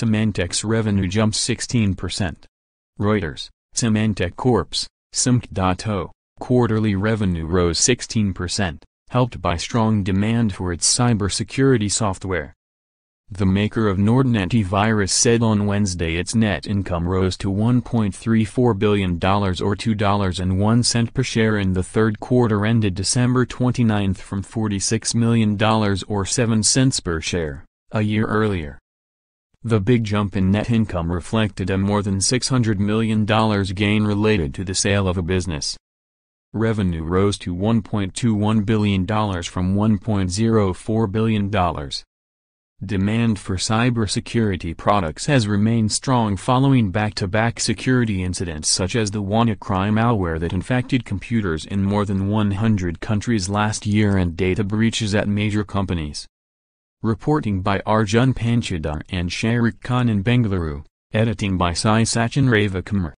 Symantec's revenue jumps 16%. Reuters, Symantec Corp's, Symc.0, quarterly revenue rose 16%, helped by strong demand for its cybersecurity software. The maker of Norton antivirus said on Wednesday its net income rose to $1.34 billion or $2.01 per share in the third quarter ended December 29 from $46 million or 7 cents per share, a year earlier. The big jump in net income reflected a more than $600 million gain related to the sale of a business. Revenue rose to $1.21 billion from $1.04 billion. Demand for cybersecurity products has remained strong following back-to-back security incidents such as the WannaCry malware that infected computers in more than 100 countries last year and data breaches at major companies. Reporting by Arjun Panchadhar and Sherik Khan in Bengaluru, editing by Sai Sachin Ravikumar.